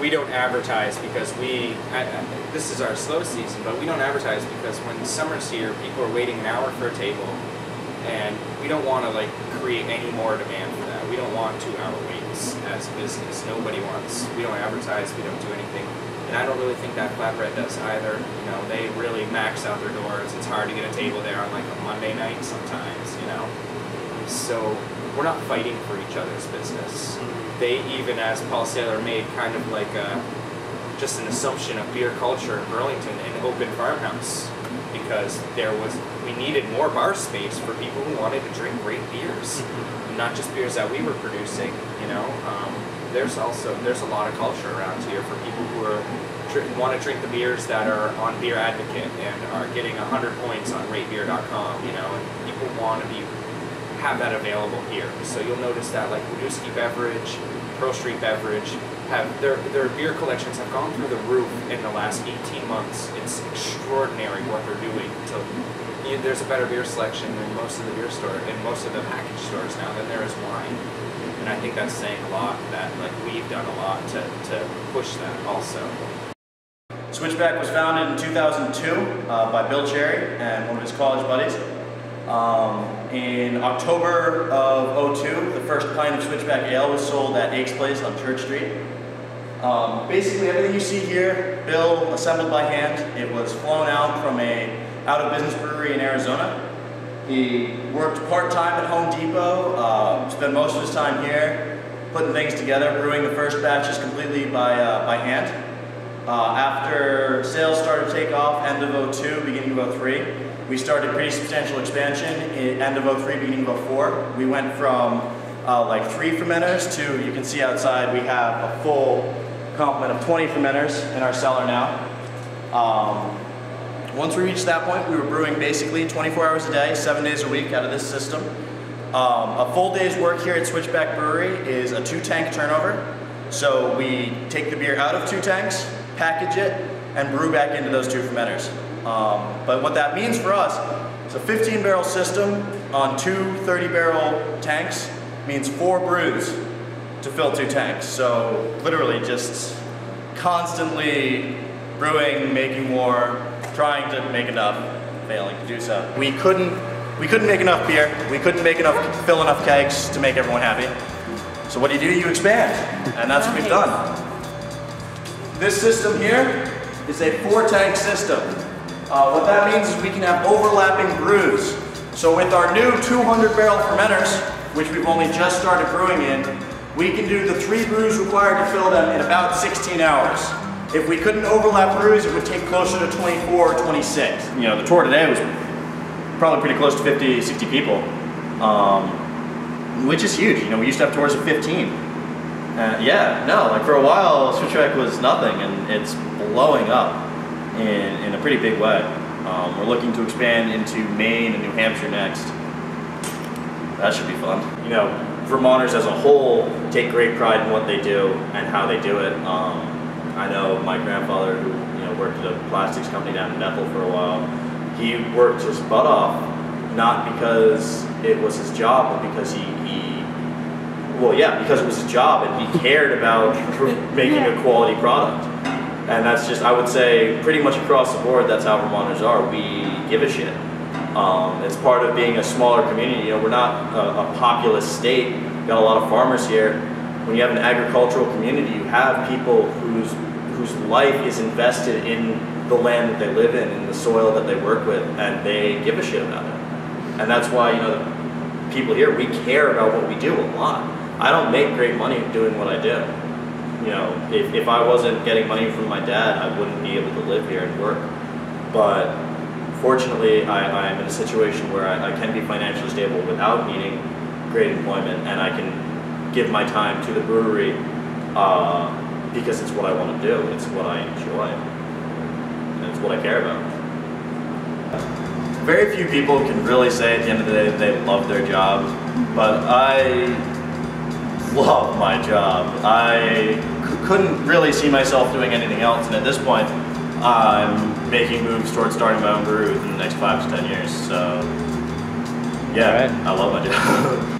we don't advertise because this is our slow season, but we don't advertise because when summer's here, people are waiting an hour for a table, and we don't want to like create any more demand for that. We don't want 2-hour waits as a business. Nobody wants. We don't advertise. We don't do anything. And I don't really think that Flatbread does either. You know, they really max out their doors. It's hard to get a table there on like a Monday night sometimes, you know. So we're not fighting for each other's business. They even, as Paul Saylor made kind of like just an assumption of beer culture in Burlington, an open farmhouse, because we needed more bar space for people who wanted to drink great beers, not just beers that we were producing, you know. There's a lot of culture around here for people who want to drink the beers that are on Beer Advocate and are getting 100 points on RateBeer.com, you know, and people want to have that available here. So you'll notice that like Winooski Beverage, Pearl Street Beverage, have their beer collections have gone through the roof in the last 18 months. It's extraordinary what they're doing. So there's a better beer selection in most of the beer store and most of the package stores now than there is wine. And I think that's saying a lot, that like we've done a lot to push that also. Switchback was founded in 2002 by Bill Cherry and one of his college buddies. In October of 2002, the first pint of Switchback Ale was sold at Aix Place on Church Street. Basically everything you see here, Bill assembled by hand. It was flown out from a out-of-business brewery in Arizona. He worked part-time at Home Depot, spent most of his time here putting things together, brewing the first batches completely by hand. After sales started to take off, end of 2002, beginning of 2003, we started pretty substantial expansion, end of 2003, beginning of 2004. We went from like 3 fermenters to, you can see outside, we have a full complement of 20 fermenters in our cellar now. Once we reached that point, we were brewing basically 24 hours a day, 7 days a week out of this system. A full day's work here at Switchback Brewery is a 2-tank turnover. So we take the beer out of 2 tanks, package it, and brew back into those 2 fermenters. But what that means for us, it's a 15-barrel system on 2 30-barrel tanks, means 4 brews to fill 2 tanks. So literally just constantly brewing, making more, trying to make enough, failing to do so. We couldn't make enough beer. We couldn't make enough, fill enough kegs to make everyone happy. So what do? You expand, and that's what we've done. This system here is a 4-tank system. What that means is we can have overlapping brews. So with our new 200-barrel fermenters, which we've only just started brewing in, we can do the 3 brews required to fill them in about 16 hours. If we couldn't overlap brews, it would take closer to 24 or 26. You know, the tour today was probably pretty close to 50, 60 people, which is huge. You know, we used to have tours of 15. Yeah, no, like for a while, Switchback was nothing, and it's blowing up in a pretty big way. We're looking to expand into Maine and New Hampshire next. That should be fun. You know, Vermonters as a whole take great pride in what they do and how they do it. I know my grandfather, who worked at a plastics company down in Neffel for a while, he worked his butt off, not because it was his job, but because because it was his job and he cared about making a quality product. And that's just, I would say, pretty much across the board, that's how Vermonters are. We give a shit. It's part of being a smaller community. You know, we're not a populous state. We've got a lot of farmers here. When you have an agricultural community, you have people whose life is invested in the land that they live in and the soil that they work with, and they give a shit about it. And that's why, you know, the people here, we care about what we do a lot. I don't make great money doing what I do. You know, if I wasn't getting money from my dad, I wouldn't be able to live here and work. But fortunately, I am in a situation where I can be financially stable without needing great employment, and I can give my time to the brewery because it's what I want to do, it's what I enjoy, and it's what I care about. Very few people can really say at the end of the day that they love their job, but I love my job. I couldn't really see myself doing anything else, and at this point, I'm making moves towards starting my own brewery within the next 5 to 10 years, so yeah, I love my job.